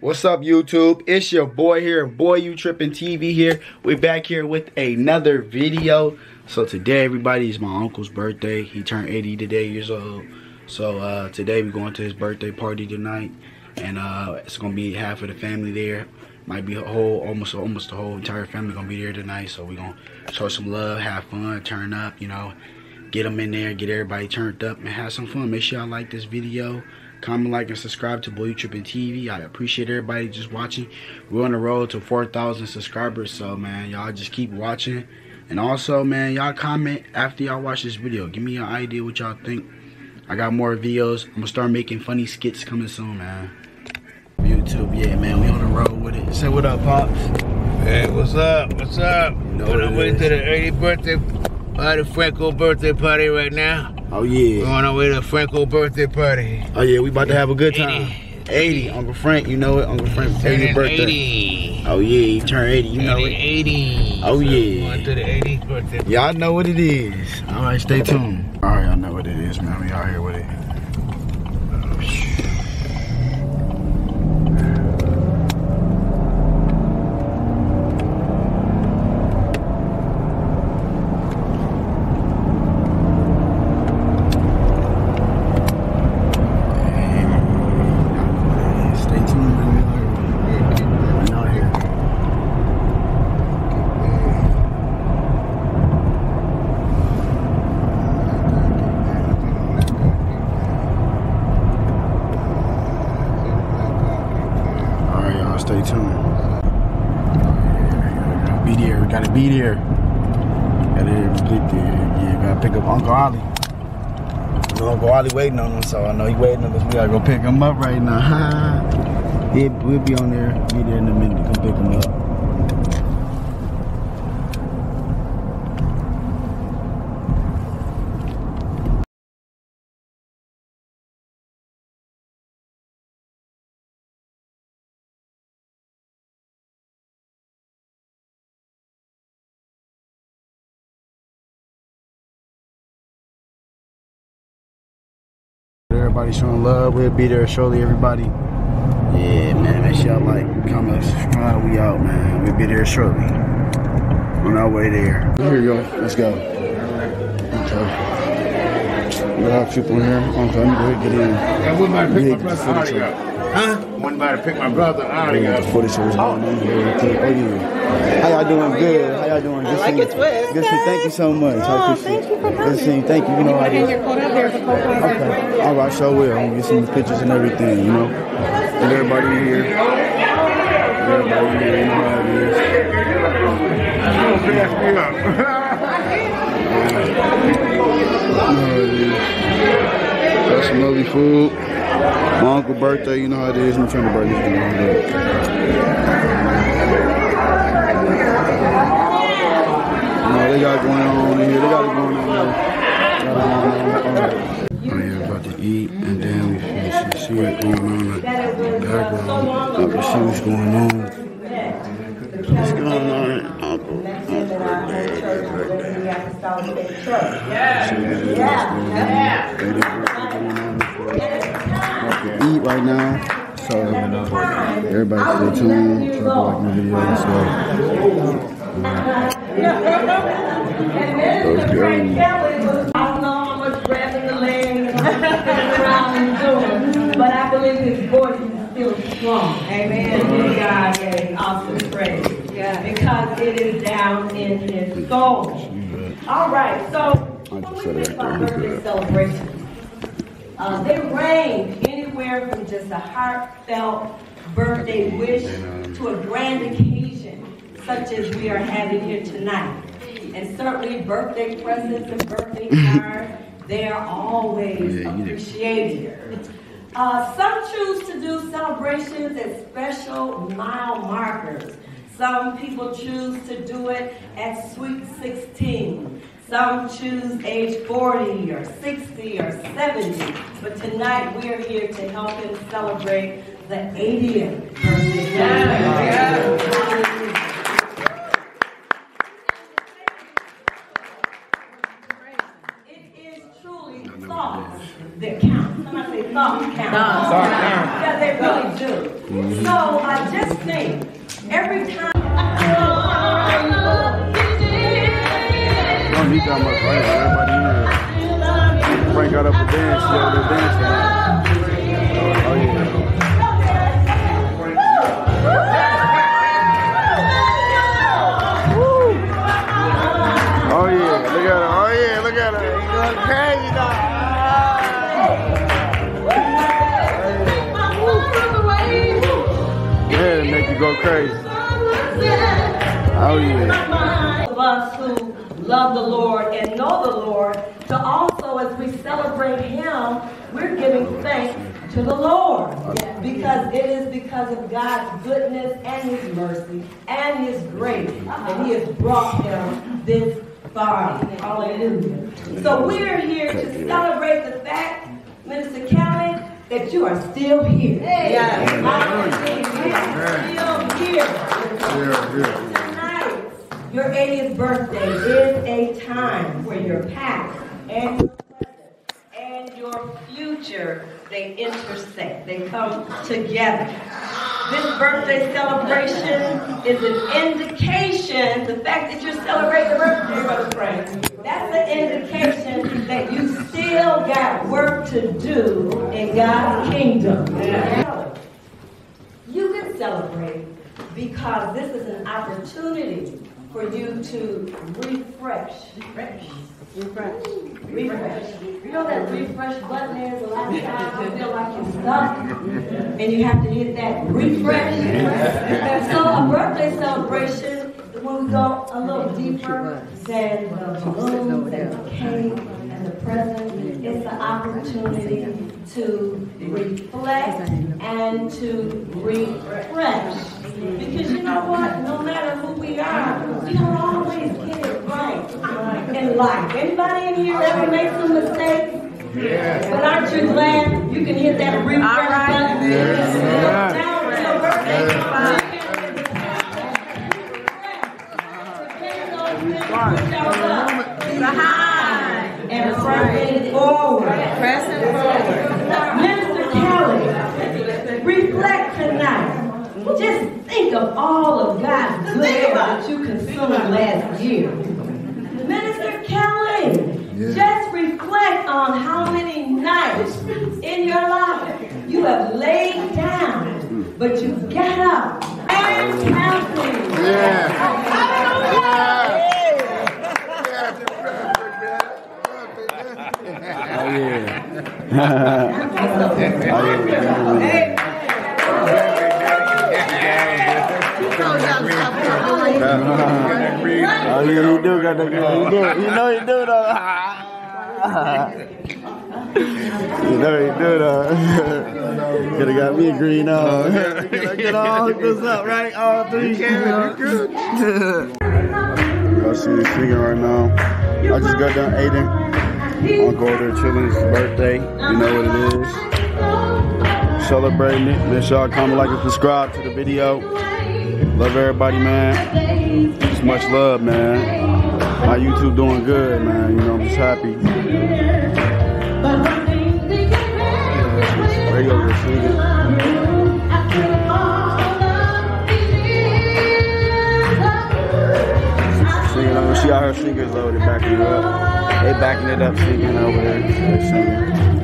What's up, YouTube? It's your boy here, Boy You Trippin' TV here. We're back here with another video. So today, everybody, is my uncle's birthday. He turned 80 today years old. So today we're going to his birthday party tonight, and it's gonna be half of the family there. Might be a whole, almost the whole entire family gonna be there tonight. So we're gonna show some love, have fun, turn up, you know, get them in there, get everybody turned up, and have some fun. Make sure y'all like this video. Comment, like, and subscribe to BoyYouTrippinG Tv. I appreciate everybody just watching. We're on the road to 4,000 subscribers, so, man, y'all just keep watching. And also, man, y'all comment after y'all watch this video. Give me your idea what y'all think. I got more videos. I'm going to start making funny skits coming soon, man. YouTube, yeah, man, we on the road with it. Say what up, Pops. Hey, what's up? What's up? You know what it is. We're on the way to the early birthday party, Franco birthday party right now. Oh yeah. We're on our way to Franco birthday party. Oh yeah, we about to have a good time. 80. Uncle Frank, you know it. Uncle Frank's 80th birthday. 80. Oh yeah, he turned 80. You know it. 80. Oh so yeah. Going to the 80th birthday. Y'all know what it is. All right, stay tuned. All right, y'all know what it is, man. We out here with it. Stay tuned. Be there. We gotta be there. Yeah, gotta pick up Uncle Ollie. Uncle Ollie waiting on him, so I know he waiting on us. We gotta go pick him up right now. We'll be on there. Be there in a minute to come pick him up. Everybody showing love, we'll be there shortly, everybody. Yeah, man, make sure y'all like, comment, subscribe, we out, man. We'll be there shortly. On our way there. Here we go, let's go. Okay. We got people in here. Okay, let me go ahead and get in. I went by to pick my brother already up. Huh? Went by to pick my brother already up. The 40 shows going on here. How y'all doing? Good. How y'all doing? Good seeing you. Good seeing you. Thank you so much. I appreciate it. Good seeing you. Thank you. You know I do. Okay. All right, so will. I'm gonna get some pictures and everything, you know. And everybody in here. Everybody in here. You know how it is. Got some lovely food. My uncle's birthday. You know how it is. I'm trying to break this down. No, they got going on in here. They got it going on here. I'm here about to eat, and then we can see what's going on in the background. We can see what's going on. What's going on? Uncle. Uncle. Eat right now. So everybody stay tuned, try to like my videos, so I don't know how much grass in the land and doing, but I believe his voice is still strong. Amen. God gave awesome praise. Because it is down in his soul. Alright, so when we think about birthday celebrations, they range anywhere from just a heartfelt birthday wish to a grand occasion, such as we are having here tonight. And certainly birthday presents and birthday cards, they are always appreciated. Some choose to do celebrations as special mile markers. Some people choose to do it at Sweet 16. Some choose age 40 or 60 or 70, but tonight we are here to help him celebrate the 80th birthday. It is truly thoughts that count. Somebody say thoughts count. Yeah, they really do. Mm-hmm. So I just think every time. Don't need that much right now. Everybody knows. Frank got up a dance. Yeah, they're dancing. Oh yeah. Woo. Oh yeah. Look at her. Oh yeah. Look at her. He's going crazy now. Make you go crazy. Oh yeah. Of us who love the Lord and know the Lord, to also as we celebrate Him, we're giving thanks to the Lord because it is because of God's goodness and His mercy and His grace that He has brought Him this far. Hallelujah. So we are here to celebrate the fact, Minister Kelly, that you are still here. Hey. Yes. Tonight, your 80th birthday is a time where your past and your present and your future, they intersect. They come together. This birthday celebration is an indication, the fact that you're celebrating your birthday, Brother Frank, that's an indication that you still got work to do in God's kingdom. Yeah. You can celebrate because this is an opportunity for you to refresh. You know that refresh button is a lot of times you feel like you're stuck and you have to hit that refresh. And so a birthday celebration, when we go a little deeper than the balloons and the cake and the present, it's an opportunity to reflect and to refresh. Because you know what? No matter who we are, we don't always get it right in life. Anybody in here ever make some mistakes? Yes. But aren't you glad you can hit that refresh button? Yes. Yes. Down to your birthday. Behind and pressing forward. Minister Kelly, reflect tonight. Just think of all of God's good that you consumed last year. Minister Kelly, just reflect on how many nights in your life you have laid down, but you got up and counted. You know he do though. Could have got me a green on. Get all hooked us up, right? All three. Y'all see this singing right now. I just got done Aiden. Uncle Ollie chilling. It's his birthday. You know what it is. Celebrating it. Make sure y'all comment, like, and subscribe to the video. Love everybody, man. Just much love, man. My YouTube doing good, man. You know, I'm just happy. Radio is singing. She out her singers loaded, backing it up. They backing it up, singing over there.